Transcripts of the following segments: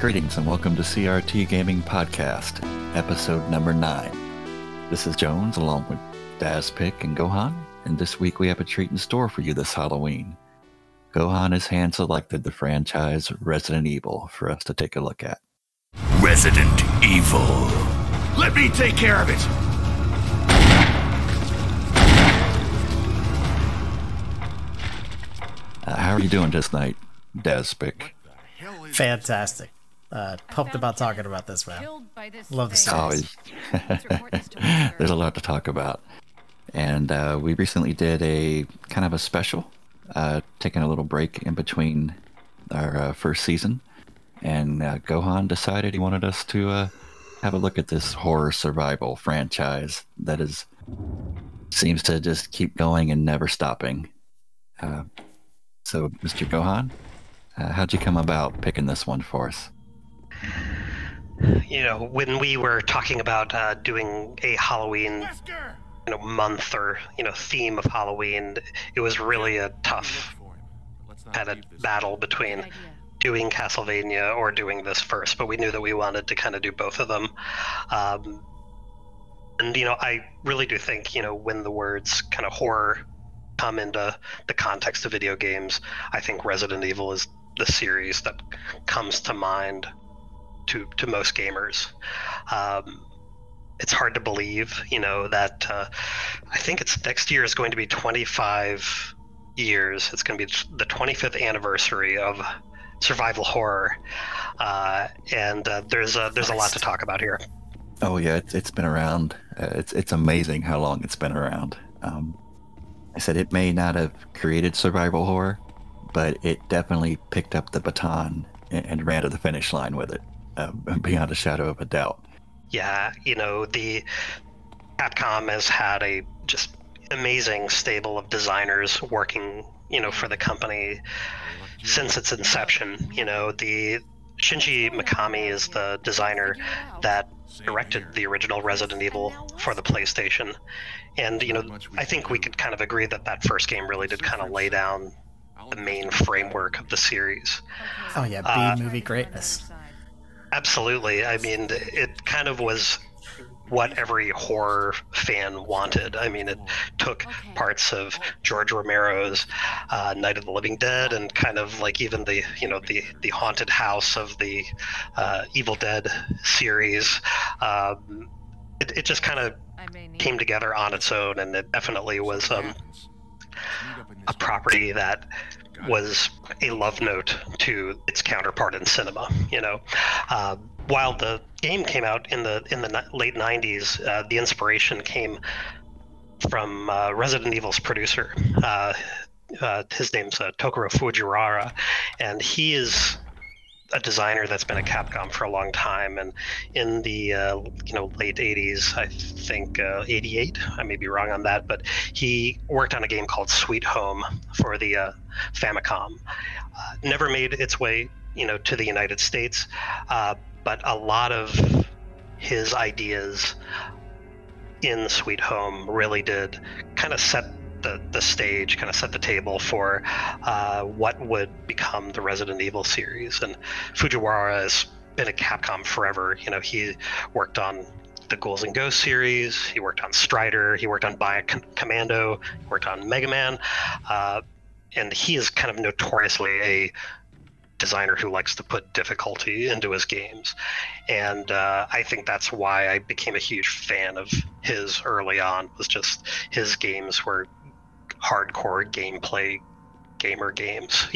Greetings and welcome to CRT Gaming Podcast, episode number 9. This is Jones along with Dazpick and Gohan, and this week we have a treat in store for you this Halloween. Gohan has hand-selected the franchise Resident Evil for us to take a look at. Resident Evil. Let me take care of it! How are you doing this night, Dazpick? Fantastic. Pumped about talking about this, man. Love the series. There's a lot to talk about. And we recently did a kind of a special, taking a little break in between our first season. And Gohan decided he wanted us to have a look at this horror survival franchise that is seems to just keep going and never stopping. So, Mr. Gohan, how'd you come about picking this one for us? You know, when we were talking about doing a Halloween month or theme of Halloween, it was really a tough kind of battle between doing Castlevania or doing this first, but we knew that we wanted to kind of do both of them. And I really do think when the words kind of horror come into the context of video games, I think Resident Evil is the series that comes to mind to most gamers. It's hard to believe, that I think it's next year is going to be 25 years. It's going to be the 25th anniversary of survival horror, and there's a lot to talk about here. Oh yeah, it's been around. It's amazing how long it's been around. I said it may not have created survival horror, but it definitely picked up the baton and ran to the finish line with it, beyond a shadow of a doubt. Yeah, the Capcom has had a just amazing stable of designers working, for the company since its inception. The Shinji Mikami is the designer that directed the original Resident Evil for the PlayStation. And, I think we could kind of agree that that first game really did kind of lay down the main framework of the series. Oh yeah, B-movie greatness. Absolutely. I mean, it kind of was what every horror fan wanted. I mean, it took parts of George Romero's Night of the Living Dead and kind of like even the, the haunted house of the Evil Dead series. It just kind of came together on its own, and it definitely was a property that was a love note to its counterpart in cinema. While the game came out in the late 90s, the inspiration came from Resident Evil's producer. His name's Tokuro Fujiwara, and he is a designer that's been at Capcom for a long time. And in the late 80s, I think 88, I may be wrong on that, but he worked on a game called Sweet Home for the Famicom. Never made its way to the United States, but a lot of his ideas in Sweet Home really did kind of set the stage, kind of set the table for what would become the Resident Evil series. And Fujiwara has been at Capcom forever. He worked on the Ghouls and Ghosts series, he worked on Strider, he worked on Bio Commando, he worked on Mega Man, and he is kind of notoriously a designer who likes to put difficulty into his games, and I think that's why I became a huge fan of his early on. Was just his games were hardcore gameplay gamer games,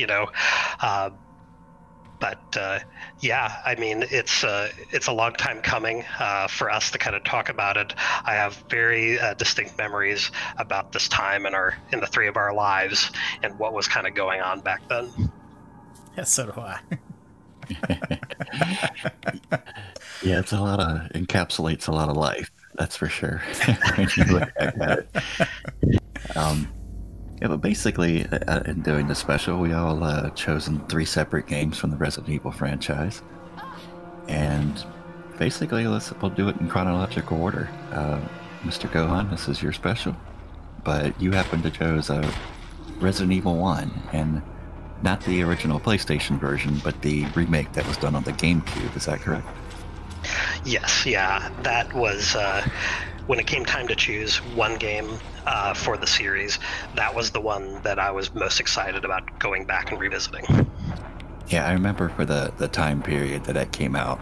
but yeah, I mean, it's a long time coming for us to kind of talk about it. I have very distinct memories about this time in the three of our lives and what was kind of going on back then. Yeah, so do I. Yeah, it's a lot of encapsulates a lot of life. That's for sure. When you look at it. Yeah, but basically, in doing the special, we all chosen 3 separate games from the Resident Evil franchise, and basically, we'll do it in chronological order. Mr. Gohan, this is your special, but you happen to chose Resident Evil 1, and Not the original PlayStation version, but the remake that was done on the GameCube, is that correct? Yes, yeah. That was, when it came time to choose one game for the series, that was the one that I was most excited about going back and revisiting. Yeah, I remember for the time period that came out.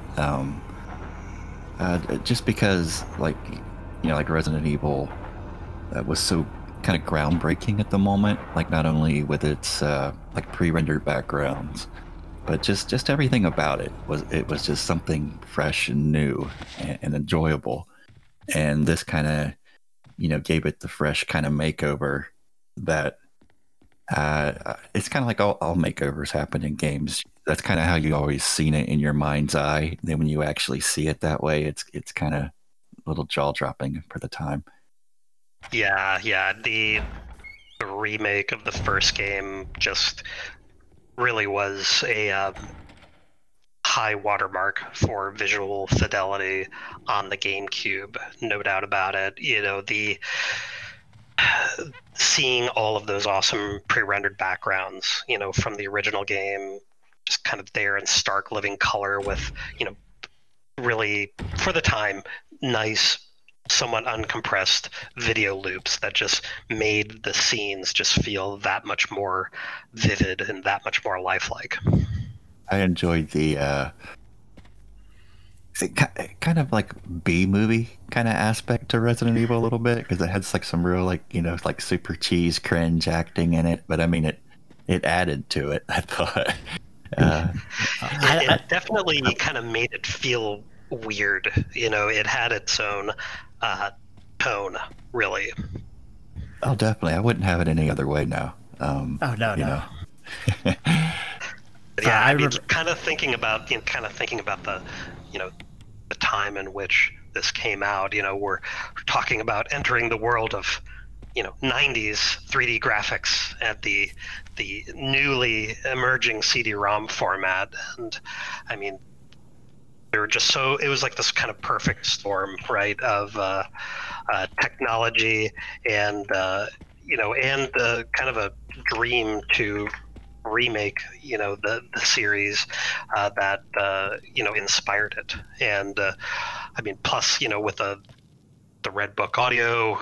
Just because, like, you know, like Resident Evil was so kind of groundbreaking at the moment, like not only with its like pre-rendered backgrounds, but just everything about it was just something fresh and new and enjoyable. And this kind of, you know, gave it the fresh kind of makeover that it's kind of like all makeovers happen in games. That's kind of how you always seen it in your mind's eye. And then when you actually see it that way, it's kind of a little jaw-dropping for the time. Yeah, yeah. The remake of the first game just really was a high watermark for visual fidelity on the GameCube, no doubt about it. You know, the seeing all of those awesome pre-rendered backgrounds, you know, from the original game, just kind of there in stark living color with, you know, really, for the time, nice, somewhat uncompressed video loops that just made the scenes just feel that much more vivid and that much more lifelike. I enjoyed the kind of like B-movie kind of aspect to Resident Evil a little bit, because it had like some real, like, you know, like super cheese cringe acting in it, but I mean it added to it, I thought. It definitely kind of made it feel weird, you know. It had its own tone, really. Oh, definitely. I wouldn't have it any other way now. Oh no, you know. Yeah, I mean, kind of thinking about the, you know, the time in which this came out. You know, we're talking about entering the world of, you know, 90s 3D graphics at the newly emerging CD-ROM format, and I mean, they were just so, it was like this kind of perfect storm, right, of technology and, you know, and the kind of a dream to remake, you know, the series that, you know, inspired it. And, I mean, plus, you know, with the Red Book audio,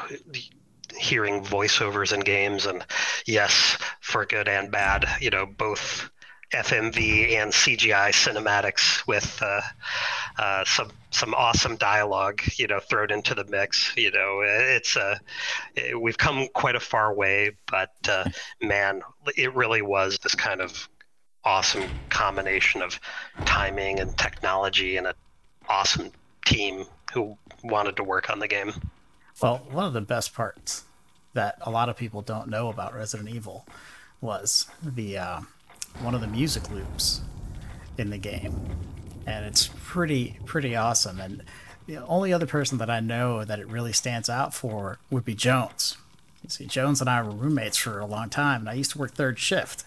hearing voiceovers in games, and yes, for good and bad, you know, both FMV and CGI cinematics with some awesome dialogue, you know, thrown into the mix. You know, it's we've come quite a far way, but man, it really was this kind of awesome combination of timing and technology and an awesome team who wanted to work on the game. Well, one of the best parts that a lot of people don't know about Resident Evil was the one of the music loops in the game, and it's pretty awesome. And the only other person that I know that it really stands out for would be Jones. You see, Jones and I were roommates for a long time, and I used to work third shift,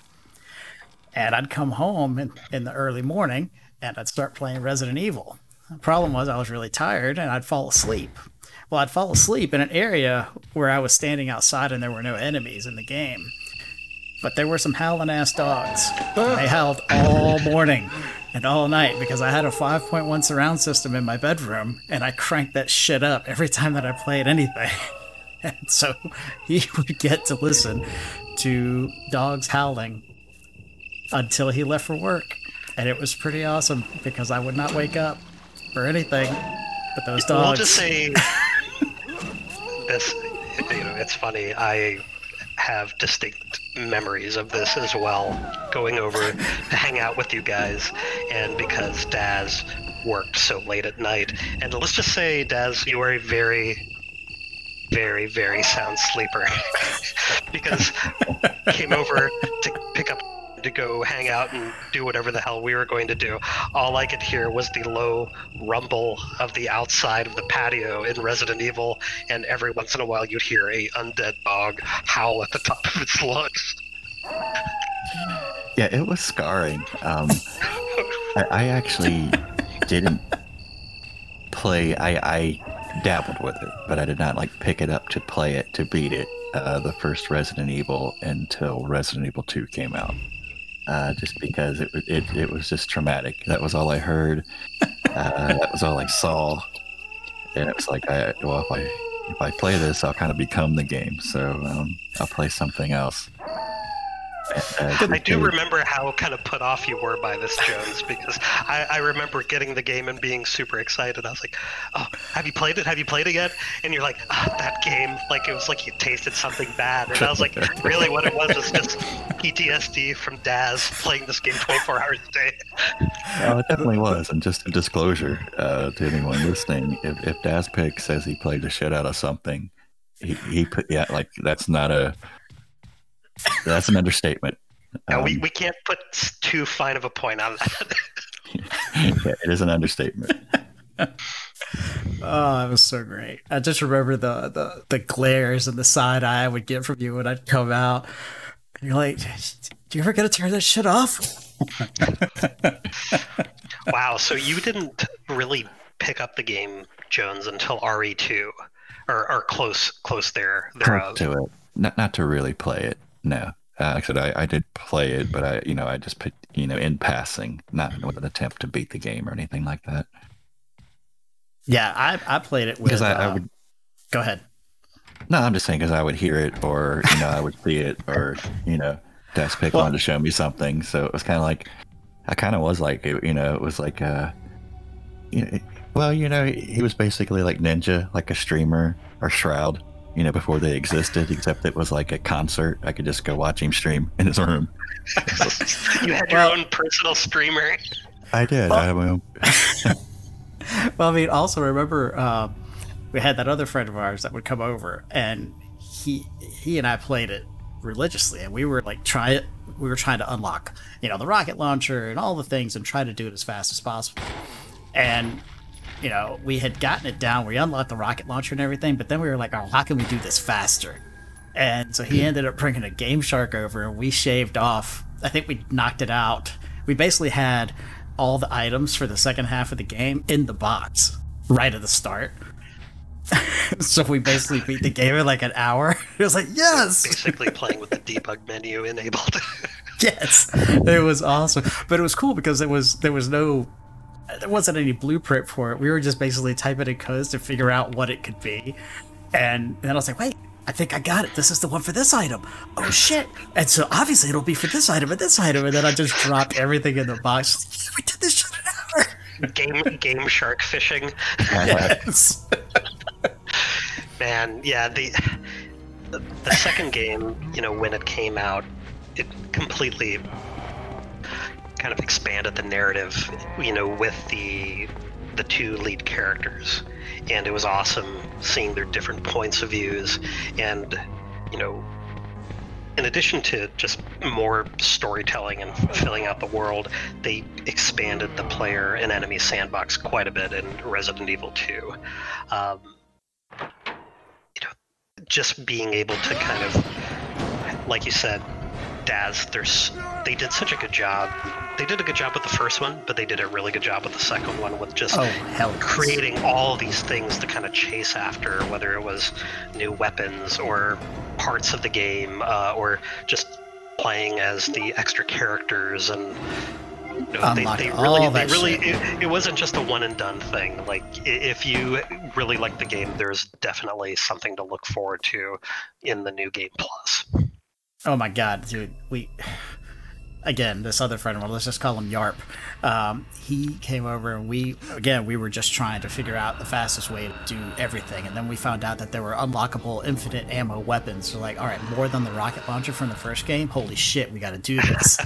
and I'd come home in the early morning and I'd start playing Resident Evil. The problem was I was really tired and I'd fall asleep. Well, I'd fall asleep in an area where I was standing outside and there were no enemies in the game, but there were some howling ass dogs. They howled all morning and all night because I had a 5.1 surround system in my bedroom, and I cranked that shit up every time that I played anything. And so he would get to listen to dogs howling until he left for work. And it was pretty awesome because I would not wake up for anything but those dogs. I'll just say this, you know, it's funny. I have distinct memories of this as well, going over to hang out with you guys, and because Daz worked so late at night, and let's just say, Daz, you are a very, very, very sound sleeper, because came over to pick up to go hang out and do whatever the hell we were going to do. All I could hear was the low rumble of the outside of the patio in Resident Evil, and every once in a while you'd hear a undead dog howl at the top of its lungs. Yeah, it was scarring. I actually didn't play. I dabbled with it, but I did not like pick it up to play it, to beat it, the first Resident Evil, until Resident Evil 2 came out. just because it was just traumatic. That was all I heard. That was all I saw. And it was like, if I play this, I'll kind of become the game. So I'll play something else. I do remember how kind of put off you were by this, Jones, because I remember getting the game and being super excited. I was like, oh, have you played it? Have you played it yet? And you're like, oh, that game, like it was like you tasted something bad. And I was like, really what it was just PTSD from Daz playing this game 24 hours a day. Oh, it definitely was. And just a disclosure to anyone listening, if Dazpig says he played the shit out of something, he put, yeah, like that's not a... That's an understatement. Yeah, we can't put too fine of a point on that. Yeah, it is an understatement. Oh, it was so great. I just remember the glares and the side eye I would get from you when I'd come out. And you're like, do you ever get to turn that shit off? Wow, so you didn't really pick up the game, Jones, until RE2, or close thereof. To it. Not to really play it, no. I did play it, but I just put, in passing, not with an attempt to beat the game or anything like that. Yeah, I played it with... Because I would... Go ahead. No, I'm just saying because I would hear it, or, I would see it, or, Dazpig wanted to show me something. So it was kind of like, I kind of was like, it was like, he was basically like Ninja, like a streamer or Shroud. Before they existed, except it was like a concert. I could just go watch him stream in his room. You had your own personal streamer. I did. Well, I had my own. Well, I mean, also remember we had that other friend of ours that would come over, and he and I played it religiously, and we were like trying to unlock, the rocket launcher and all the things, and try to do it as fast as possible. And we had gotten it down. We unlocked the rocket launcher and everything, but then we were like, oh, how can we do this faster? And so he ended up bringing a GameShark over, and we shaved off. I think we knocked it out. We basically had all the items for the second half of the game in the box right at the start. So we basically beat the game in like an hour. It was like, yes! Basically playing with the debug menu enabled. Yes! It was awesome. But it was cool because there wasn't any blueprint for it. We were just basically typing in codes to figure out what it could be. And then I was like, wait, I think I got it. This is the one for this item. Oh, shit. And so obviously it'll be for this item and this item. And then I just dropped everything in the box. Like, yeah, we did this shit in an hour. Game shark fishing. Yes. Man, yeah, the second game, when it came out, it completely... kind of expanded the narrative, with the two lead characters, and it was awesome seeing their different points of views. And in addition to just more storytelling and filling out the world, they expanded the player and enemy sandbox quite a bit in Resident Evil 2. Just being able to kind of, like you said, Daz, they did such a good job. They did a good job with the first one, but they did a really good job with the second one, with just creating all these things to kind of chase after, whether it was new weapons or parts of the game, or just playing as the extra characters. And it wasn't just a one and done thing. Like, if you really like the game, there's definitely something to look forward to in the new game plus. Oh my god, dude, again, this other friend, well, let's just call him Yarp, he came over, and we were just trying to figure out the fastest way to do everything, and then we found out that there were unlockable infinite ammo weapons. So like, alright, more than the rocket launcher from the first game? Holy shit, we gotta do this.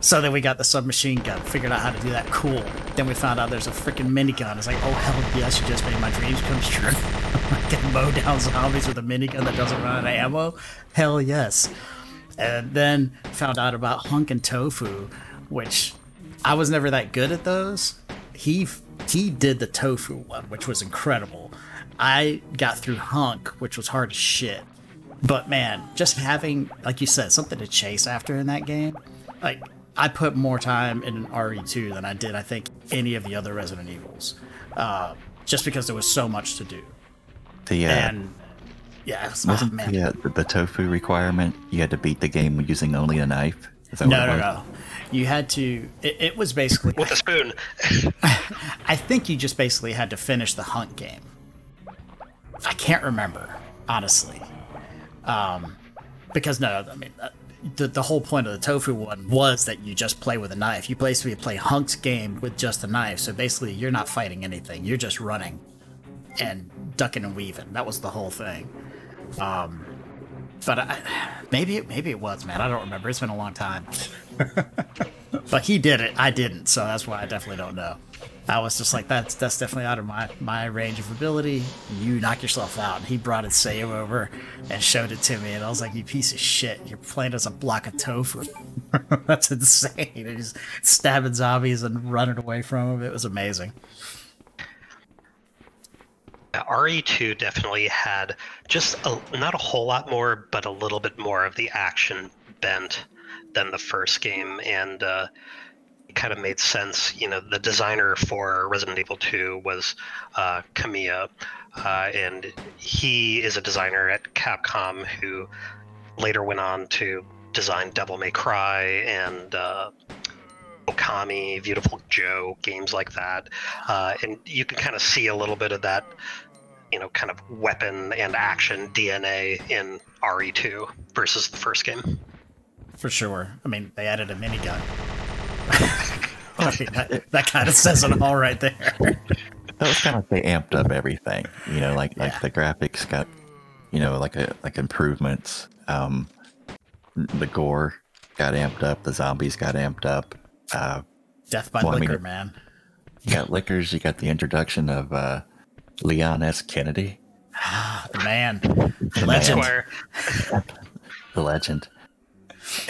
So then we got the submachine gun, figured out how to do that, cool. Then we found out there's a freaking minigun. It's like, oh hell yes, you just made my dreams come true. I can mow down zombies with a minigun that doesn't run out of ammo? Hell yes. And then found out about Hunkin' Tofu, which I was never that good at those. He did the tofu one, which was incredible. I got through Hunk, which was hard as shit. But man, just having, like you said, something to chase after in that game. Like, I put more time in an RE2 than I did, I think, any of the other Resident Evils. Just because there was so much to do. Yeah, the tofu requirement, you had to beat the game using only a knife? Is that what it was? you had to, it was basically with a spoon. I think you just basically had to finish the hunt game. I can't remember, honestly, because no, I mean, the whole point of the tofu one was that you just play with a knife. You basically play Hunk's game with just a knife, so basically you're not fighting anything. You're just running and ducking and weaving. That was the whole thing. But maybe it was, man. I don't remember. It's been a long time. But he did it. I didn't, so that's why I definitely don't know. I was just like, that's definitely out of my range of ability. You knock yourself out. And he brought his save over and showed it to me, and I was like, you piece of shit. You're playing as a block of tofu. That's insane. And just stabbing zombies and running away from them. It was amazing. RE2 definitely had just not a whole lot more, but a little bit more of the action bent than the first game, and it kind of made sense. You know, the designer for Resident Evil 2 was Kamiya, and he is a designer at Capcom who later went on to design Devil May Cry and Okami, Beautiful Joe, games like that. And you can kind of see a little bit of that, you know, kind of weapon and action DNA in RE2 versus the first game. For sure. I mean, they added a minigun. I mean, that kind of says it all right there. That was kind of like they amped up everything, you know, like, yeah. Like the graphics got, you know, like improvements. The gore got amped up. The zombies got amped up. Death by liquor, I mean, man. You got liquors. You got the introduction of Leon S. Kennedy. The man. The legend. Man. The legend.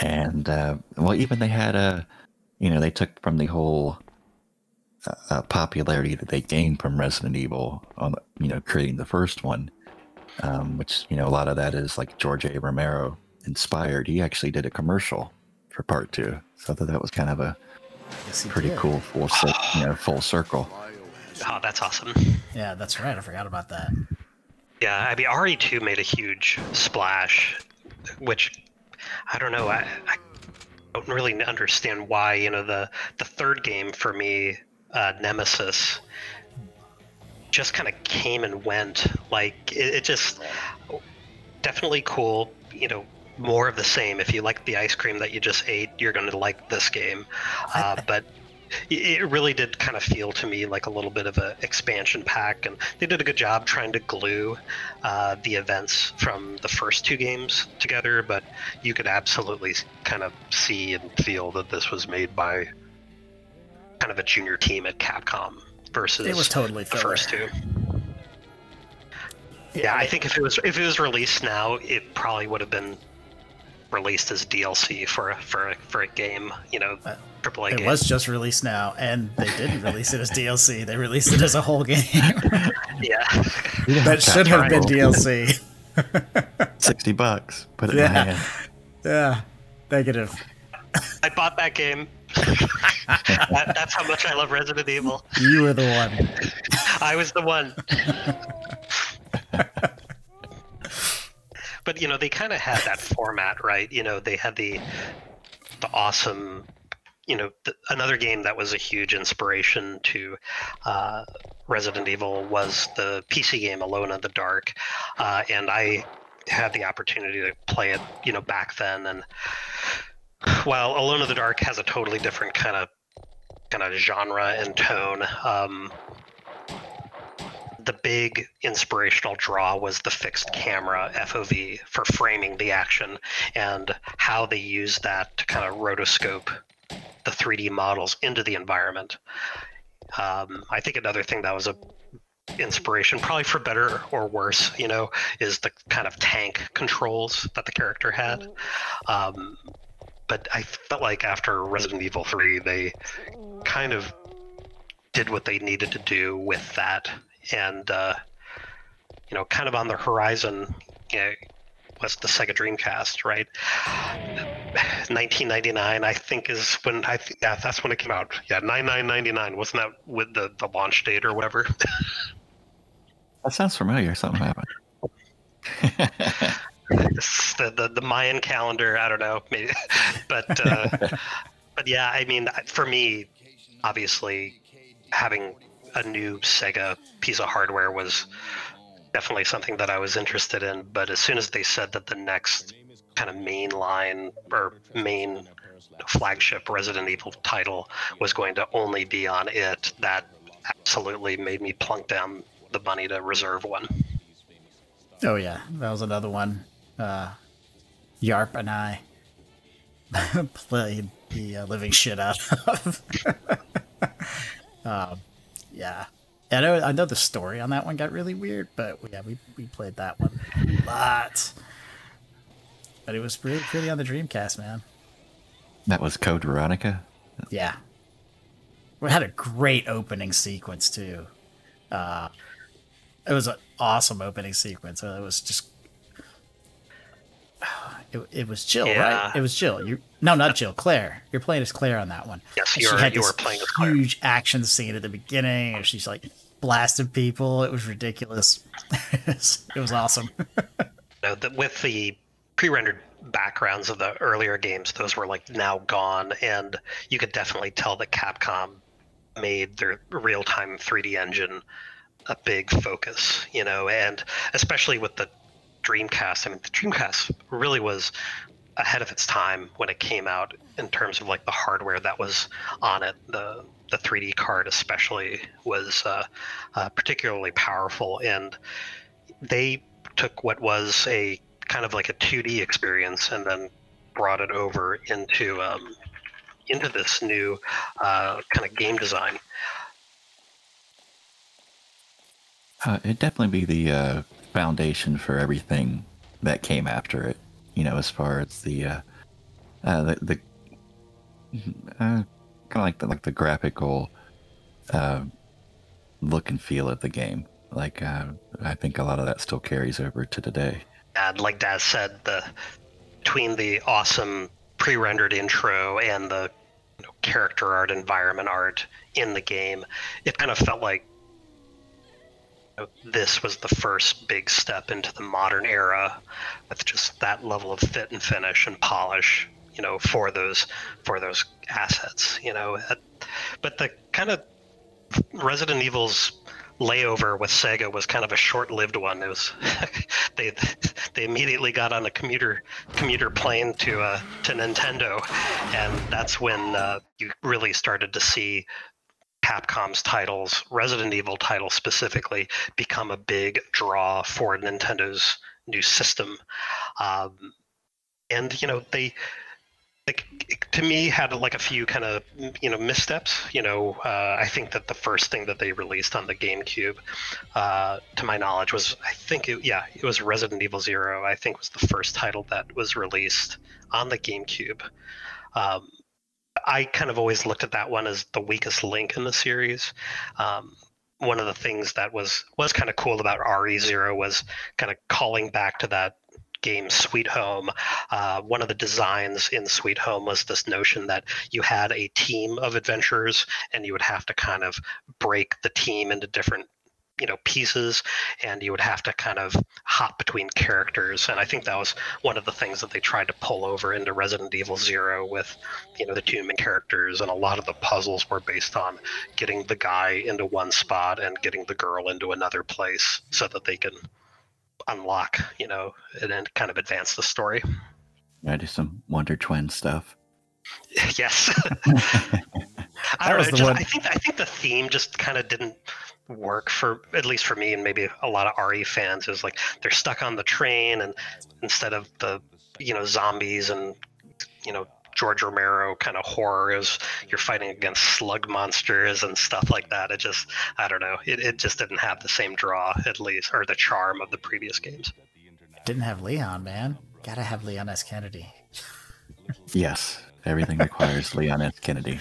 And, well, even they had a, you know, they took from the whole popularity that they gained from Resident Evil on, you know, creating the first one, which, you know, a lot of that is like George A. Romero inspired. He actually did a commercial for part two. So I thought that was kind of a pretty cool full circle. Oh, that's awesome. Yeah, that's right. I forgot about that. Yeah, I mean, RE2 made a huge splash, which... I don't know. I don't really understand why, you know, the third game for me, Nemesis, just kind of came and went. Like, it just definitely cool, you know, more of the same. If you like the ice cream that you just ate, you're going to like this game. But it really did kind of feel to me like a little bit of an expansion pack, and they did a good job trying to glue the events from the first two games together, but you could absolutely kind of see and feel that this was made by kind of a junior team at Capcom versus it was totally the first two. Yeah, I think if it was released now, it probably would have been released as DLC for a game, you know, AAA game. It was just released now, and they didn't release it as DLC. They released it as a whole game. Yeah, that should have been DLC. $60, put it in my hand. Yeah, negative. I bought that game. That's how much I love Resident Evil. You were the one. I was the one. But, you know, they kind of had that format, right? You know, they had the awesome, you know, another game that was a huge inspiration to Resident Evil was the PC game Alone in the Dark. And I had the opportunity to play it, you know, back then. And while Alone in the Dark has a totally different kind of genre and tone, the big inspirational draw was the fixed camera FOV for framing the action, and how they used that to kind of rotoscope the 3D models into the environment. I think another thing that was a inspiration, probably for better or worse, you know, is the kind of tank controls that the character had. But I felt like after Resident Evil 3, they kind of did what they needed to do with that. And, you know, kind of on the horizon, you know, was the Sega Dreamcast, right? 1999, I think, is when that's when it came out. Yeah, 9999, wasn't that with the launch date or whatever? That sounds familiar. Something happened. The Mayan calendar, I don't know, maybe. But But yeah, I mean, for me, obviously, having a new Sega piece of hardware was definitely something that I was interested in. But as soon as they said that the next kind of main line or main flagship Resident Evil title was going to only be on it, that absolutely made me plunk down the money to reserve one. Oh yeah, that was another one. Yarp and I played the living shit out of. Yeah, and I know the story on that one got really weird, but yeah, we played that one a lot. But it was really pretty on the Dreamcast, man. That was Code Veronica? Yeah. We had a great opening sequence, too. It was an awesome opening sequence. It was just... It was Jill, yeah. Right? It was Jill. No, not Jill. Claire. You're playing as Claire on that one. Yes, you were playing as Claire. She had this huge action scene at the beginning, and she's like blasted people. It was ridiculous. It was awesome. No, with the pre-rendered backgrounds of the earlier games, those were like now gone, and you could definitely tell that Capcom made their real-time 3D engine a big focus, you know, and especially with the Dreamcast. I mean, the Dreamcast really was ahead of its time when it came out in terms of like the hardware that was on it. The 3D card especially was particularly powerful, and they took what was a kind of like a 2D experience and then brought it over into this new kind of game design. It'd definitely be the foundation for everything that came after it, you know, as far as the graphical look and feel of the game. Like I think a lot of that still carries over to today. And like Daz said, between the awesome pre-rendered intro and the character art, environment art in the game, it kind of felt like this was the first big step into the modern era, with just that level of fit and finish and polish, you know, for those assets, you know. But the kind of Resident Evil's layover with Sega was kind of a short-lived one. It was they immediately got on a commuter plane to Nintendo, and that's when you really started to see Capcom's titles, Resident Evil titles specifically, become a big draw for Nintendo's new system. And you know, they to me had like a few kind of, you know, missteps. You know, I think that the first thing that they released on the GameCube, to my knowledge, was it was Resident Evil Zero. I think was the first title that was released on the GameCube. I kind of always looked at that one as the weakest link in the series. One of the things that was kind of cool about RE0 was kind of calling back to that game Sweet Home. One of the designs in Sweet Home was this notion that you had a team of adventurers, and you would have to kind of break the team into different, you know, pieces, and you would have to kind of hop between characters. And I think that was one of the things that they tried to pull over into Resident Evil Zero with, you know, the two main characters, and a lot of the puzzles were based on getting the guy into one spot and getting the girl into another place so that they can unlock, you know, and then kind of advance the story. Yeah, do some Wonder Twin stuff. Yes. I don't know, I think the theme just kind of didn't work, for at least for me and maybe a lot of RE fans. Is like they're stuck on the train, and instead of the, you know, zombies and, you know, George Romero kind of horror, is you're fighting against slug monsters and stuff like that. It just, I don't know, it just didn't have the same draw, at least, or the charm of the previous games. It didn't have Leon, man. Gotta have Leon S. Kennedy. Yes, everything requires Leon S. Kennedy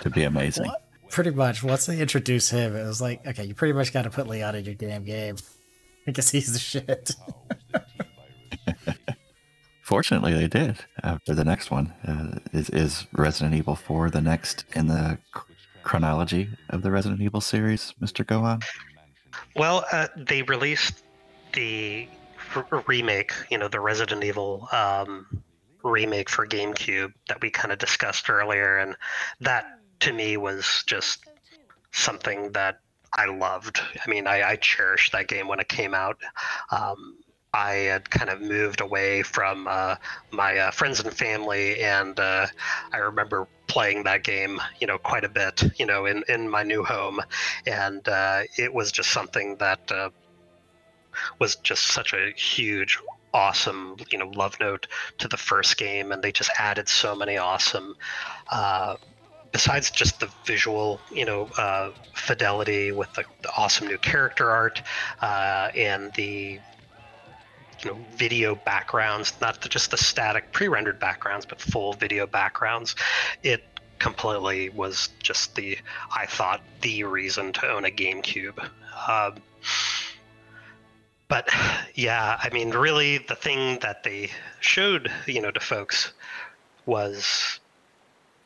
to be amazing. What? Pretty much, once they introduce him, it was like, okay, you pretty much got to put Leon in your damn game. I guess he's the shit. Fortunately, they did. After the next one, is Resident Evil 4 the next in the chronology of the Resident Evil series, Mr. Gohan? Well, they released the remake, you know, the Resident Evil remake for GameCube that we kind of discussed earlier, and that to me was just something that I loved. I mean, I cherished that game when it came out. I had kind of moved away from my friends and family, and I remember playing that game, you know, quite a bit, you know, in my new home, and it was just something that was just such a huge, awesome, you know, love note to the first game, and they just added so many awesome. Besides just the visual, you know, fidelity with the awesome new character art and the, you know, video backgrounds, not just the static pre-rendered backgrounds, but full video backgrounds. It completely was just the reason to own a GameCube. But yeah, I mean, really the thing that they showed, you know, to folks was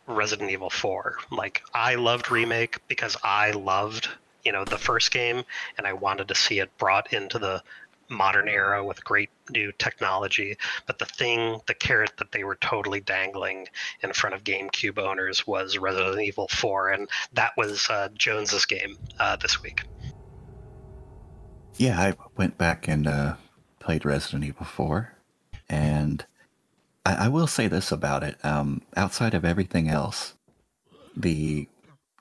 Resident Evil 4. Like, I loved Remake because I loved, you know, the first game, and I wanted to see it brought into the modern era with great new technology. But the carrot that they were totally dangling in front of GameCube owners was Resident Evil 4, and that was Jones's game this week. Yeah, I went back and played Resident Evil 4, and I will say this about it. Outside of everything else, the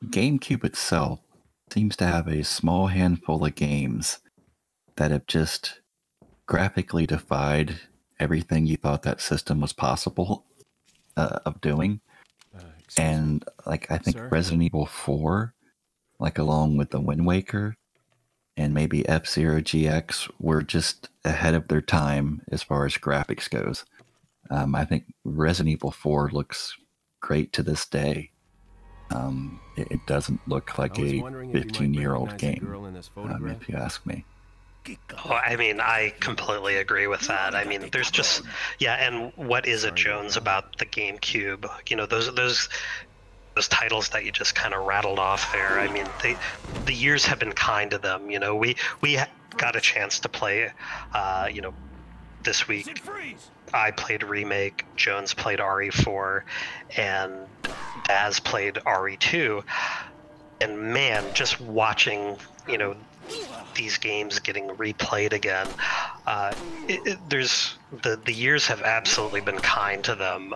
GameCube itself seems to have a small handful of games that have just graphically defied everything you thought that system was possible of doing. And like, I think Resident Evil 4, like along with the Wind Waker and maybe F-Zero GX, were just ahead of their time as far as graphics goes. I think Resident Evil 4 looks great to this day. It doesn't look like a 15-year-old game, if you ask me. Oh, I mean, I completely agree with that. I mean, there's just, yeah, and what is it, Jones, about the GameCube? You know, those titles that you just kind of rattled off there. I mean, the years have been kind to them. You know, we got a chance to play, you know, this week. I played Remake, Jones played RE4, and Daz played RE2. And man, just watching, you know, these games getting replayed again, there's the years have absolutely been kind to them,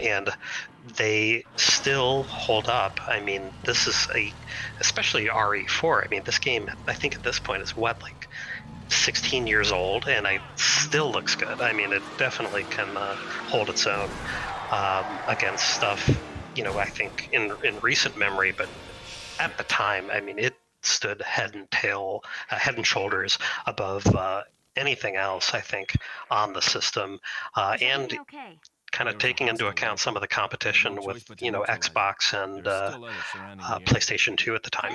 and they still hold up. I mean, this is especially RE4. I mean, this game, I think at this point is what, like 16 years old, and it still looks good. I mean, it definitely can hold its own against stuff, you know, I think in recent memory, but at the time, I mean, it stood head and shoulders above anything else, I think, on the system, and kind of taking into account some of the competition with, you know, Xbox and PlayStation 2 at the time.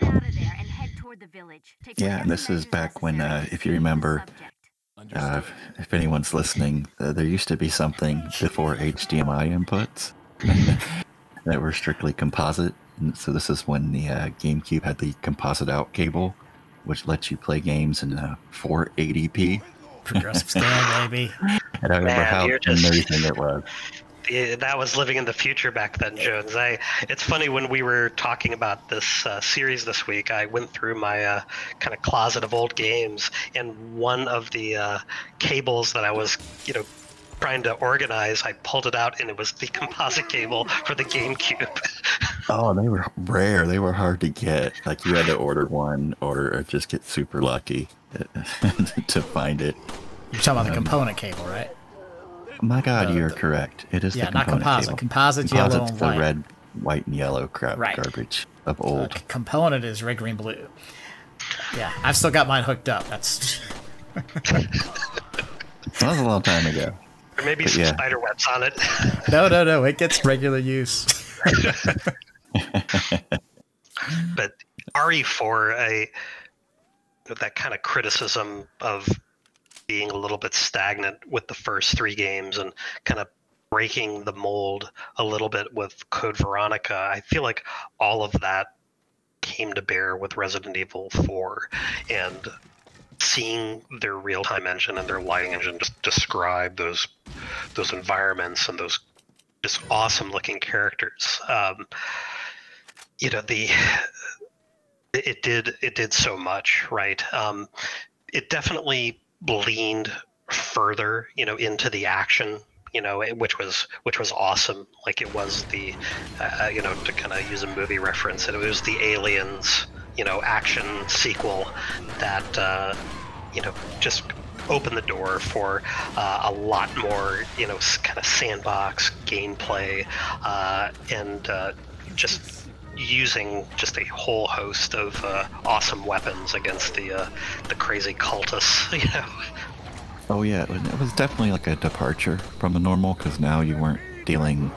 Yeah, and this is back when, if you remember, if anyone's listening, there used to be something before HDMI inputs that were strictly composite. And so this is when the GameCube had the composite out cable, which lets you play games in 480p. Progressive stand, baby. And I remember how amazing it was. That was living in the future back then, Jones. It's funny, when we were talking about this series this week, I went through my kind of closet of old games, and one of the cables that I was, you know, trying to organize, I pulled it out, and it was the composite cable for the GameCube. Oh, they were rare. They were hard to get. Like, you had to order one or just get super lucky to find it. You're talking about the component cable, right? My God, you're correct. It is the component cable. Yeah, not composite. Composite, yellow, and white. The red, white, and yellow crap garbage of old. Component is red, green, blue. Yeah, I've still got mine hooked up. That's that was a long time ago. There may be some spider webs on it. No. It gets regular use. But RE4, that kind of criticism of being a little bit stagnant with the first three games and kind of breaking the mold a little bit with Code Veronica, I feel like all of that came to bear with Resident Evil 4, and seeing their real-time engine and their lighting engine just describe those environments and those just awesome-looking characters. You know, it did so much, right? It definitely leaned further, you know, into the action, you know, which was awesome. Like, it was the, you know, to kind of use a movie reference, it was the Aliens, you know, action sequel that, you know, just opened the door for a lot more, you know, kind of sandbox gameplay, and just using just a whole host of awesome weapons against the crazy cultists, you know. Oh yeah, it was definitely like a departure from the normal, because now you weren't dealing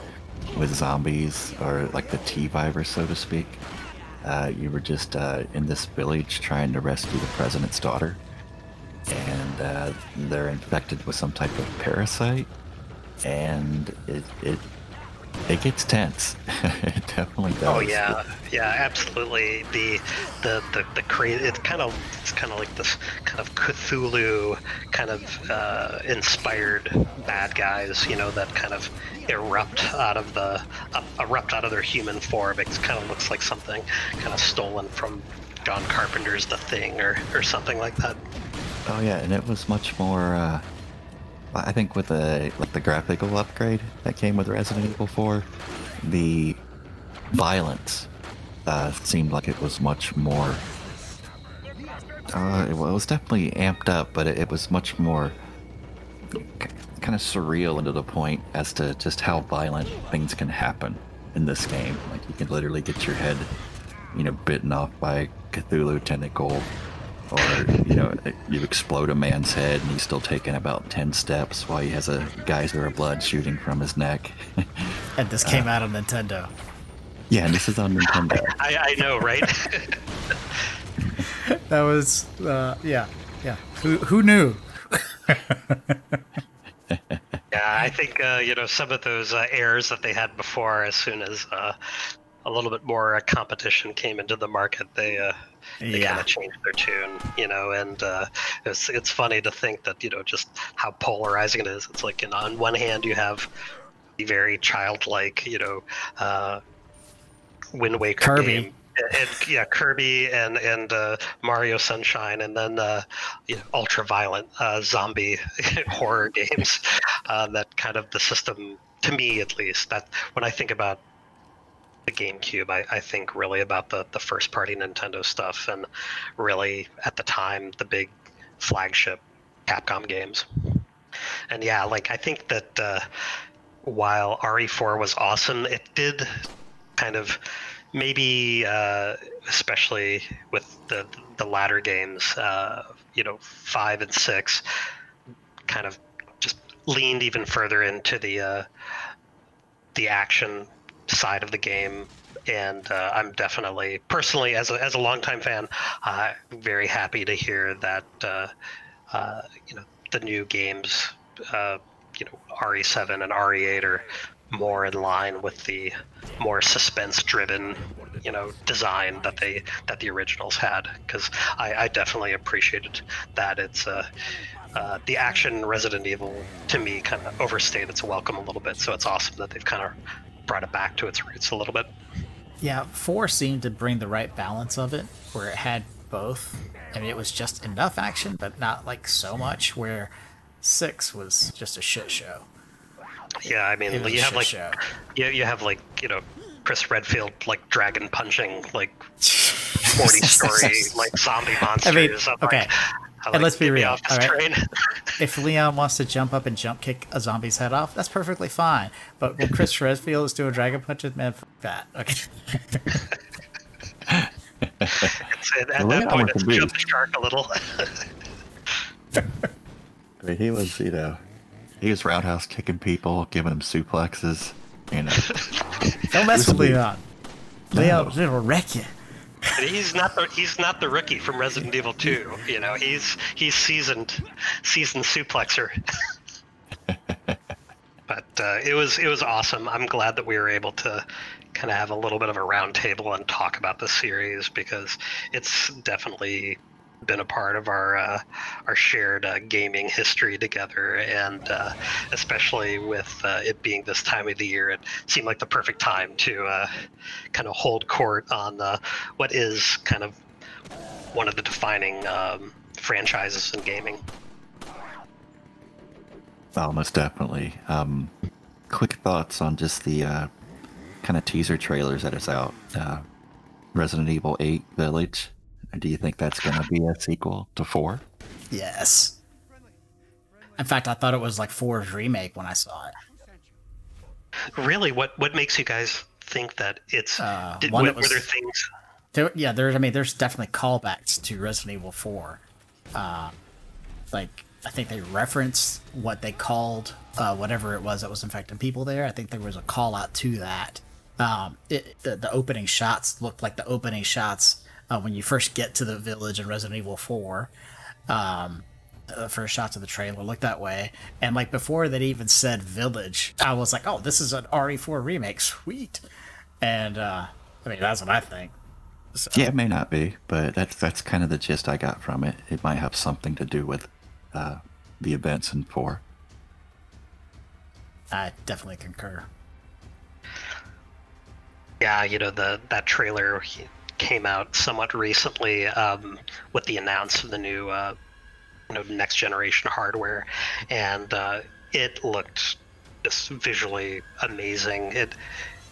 with zombies or like the T-virus, so to speak. You were just in this village trying to rescue the president's daughter, and they're infected with some type of parasite, and it gets tense. It definitely does. Oh yeah, yeah, absolutely. The crazy. It's kind of like this kind of Cthulhu kind of inspired bad guys, you know, that kind of erupt out of their human form. It kind of looks like something kind of stolen from John Carpenter's The Thing or something like that. Oh yeah, and it was much more. I think with the graphical upgrade that came with Resident Evil 4, the violence seemed like it was much more. It was definitely amped up, but it was much more kind of surreal, and to the point as to just how violent things can happen in this game. Like, you can literally get your head, you know, bitten off by a Cthulhu tentacle. Or, you know, you explode a man's head and he's still taking about 10 steps while he has a geyser of blood shooting from his neck. And this came out on Nintendo. Yeah, and this is on Nintendo. I know, right? That was, yeah, yeah. Who knew? Yeah, I think, you know, some of those errors that they had before, as soon as a little bit more competition came into the market, they kind of changed their tune, you know. And it's funny to think that, you know, just how polarizing it is. It's like, you know, on one hand you have the very childlike, you know, Wind Waker Kirby game. And yeah, Kirby and Mario Sunshine, and then you know, ultra-violent zombie horror games. That kind of the system, to me at least, that when I think about the GameCube, I think really about the first party Nintendo stuff, and really at the time the big flagship Capcom games. And yeah, like, I think that while RE4 was awesome, it did kind of maybe, especially with the latter games, you know, 5 and 6, kind of just leaned even further into the action side of the game. And I'm definitely, personally, as a longtime fan, very happy to hear that you know, the new games, you know, RE7 and RE8 are more in line with the more suspense-driven, you know, design that the originals had. Because I definitely appreciated that. It's the action Resident Evil, to me, kind of overstayed its welcome a little bit. So it's awesome that they've kind of brought it back to its roots a little bit. Yeah, 4 seemed to bring the right balance of it, where it had both. I mean, it was just enough action, but not like so much, where 6 was just a shit show. Yeah, I mean, you have like, you know, Chris Redfield, like, dragon punching, like, 40-story, like, zombie monsters. I mean, okay. And let's be real, all right? If Leon wants to jump up and jump kick a zombie's head off, that's perfectly fine. But when Chris Redfield is doing dragon punches, man, fuck that. Okay. At that point, it's jump the shark a little. I mean, he was, you know, he was roundhouse kicking people, giving them suplexes, you know. Don't mess with Leon. Leon will wreck you. And he's not the rookie from Resident Evil 2, you know. He's seasoned suplexer. But it was awesome. I'm glad that we were able to kind of have a little bit of a round table and talk about the series, because it's definitely been a part of our shared gaming history together, and especially with it being this time of the year, it seemed like the perfect time to kind of hold court on what is kind of one of the defining franchises in gaming. Oh, most definitely. Quick thoughts on just the kind of teaser trailers that is out. Resident Evil 8 Village. Do you think that's going to be a sequel to 4? Yes. In fact, I thought it was like 4's remake when I saw it. Really? What makes you guys think that it's... were there things... yeah, there's definitely callbacks to Resident Evil 4. Like, I think they referenced what they called whatever it was that was infecting people there. I think there was a call out to that. The opening shots looked like the opening shots when you first get to the village in Resident Evil 4. The first shots of the trailer looked that way. And like before that even said village, I was like, oh, this is an RE4 remake. Sweet. And I mean, that's what I think. So. Yeah, it may not be, but that's kind of the gist I got from it. It might have something to do with the events in 4. I definitely concur. Yeah, you know, that trailer came out somewhat recently with the announce of the new next generation hardware, and it looked just visually amazing.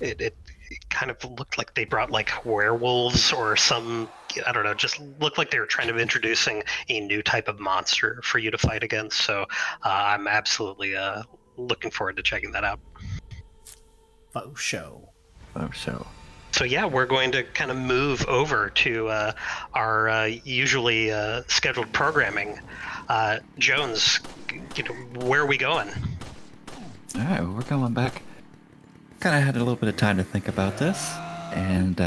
It kind of looked like they brought like werewolves or some, I don't know, just looked like they were trying to be introducing a new type of monster for you to fight against. So I'm absolutely looking forward to checking that out. Faux show. So yeah, we're going to kind of move over to our usually scheduled programming. Jones, you know, where are we going? All right, well, we're going back. Kind of had a little bit of time to think about this, and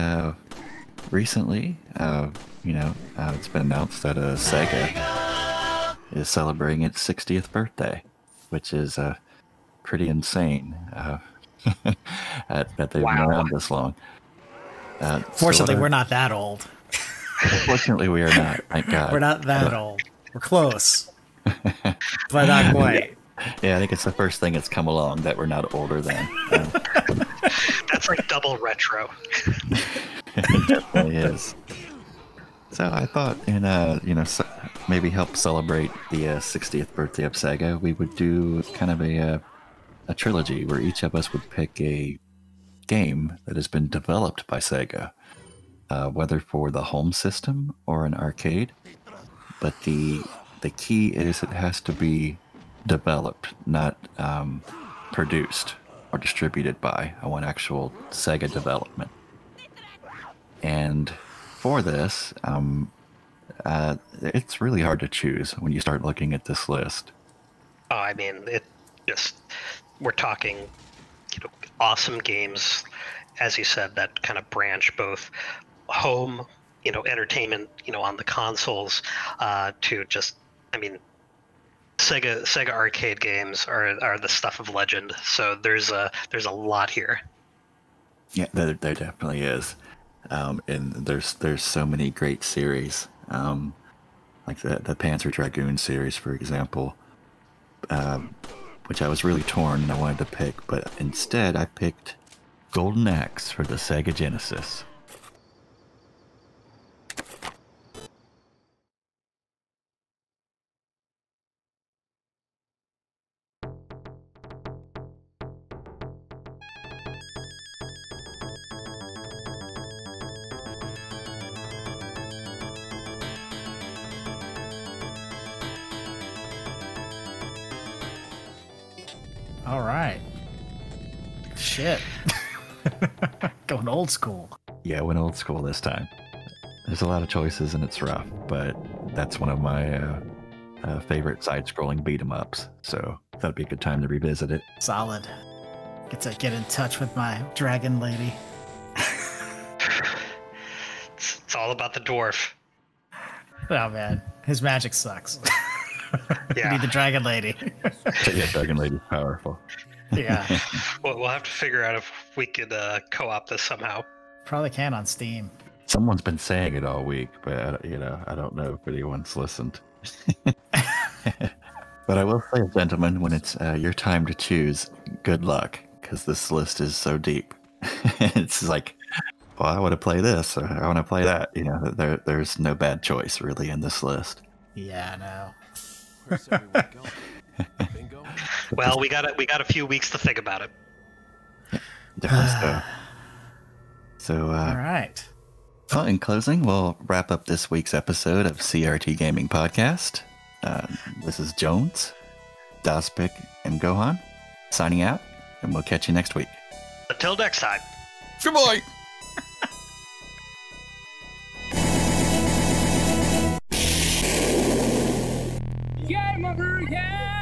recently, it's been announced that Sega is celebrating its 60th birthday, which is pretty insane that they've been around this long. Fortunately, we're not that old. Fortunately, we are not. Thank God. We're not that old. We're close, but not quite. Yeah, I think it's the first thing that's come along that we're not older than. That's like double retro. It definitely is. So I thought, in maybe help celebrate the 60th birthday of Sega, we would do kind of a trilogy where each of us would pick a game that has been developed by Sega, whether for the home system or an arcade. But the key is it has to be developed, not produced or distributed by. I want actual Sega development. And for this, it's really hard to choose when you start looking at this list. Oh, I mean, we're talking, awesome games, as you said, that kind of branch both home, entertainment, on the consoles, to just, I mean, Sega arcade games are the stuff of legend. So there's a lot here. Yeah, there definitely is, and there's so many great series, like the Panzer Dragoon series, for example, which I was really torn and I wanted to pick, but instead I picked Golden Axe for the Sega Genesis. Going old school. Yeah, I went old school this time. There's a lot of choices and it's rough, but that's one of my favorite side-scrolling beat-em-ups, so that'd be a good time to revisit it. Solid. Get to get in touch with my dragon lady. It's all about the dwarf. Oh man, his magic sucks. Yeah. We need the dragon lady. Yeah, dragon lady's powerful. Yeah. Well, we'll have to figure out if we could co-op this somehow. Probably can on Steam. Someone's been saying it all week, but you know, I don't know if anyone's listened. But I will say, gentlemen, when it's your time to choose, good luck, because this list is so deep. It's like, well, I want to play this, or I want to play that. You know, there's no bad choice really in this list. Yeah, I know. Where's everyone going? Bingo? Well, we got a few weeks to think about it. Yeah, definitely so. All right. Well, in closing, we'll wrap up this week's episode of CRT Gaming Podcast. This is Jones, Daspik, and Gohan signing out, and we'll catch you next week. Until next time. Goodbye. Yeah, mother, yeah!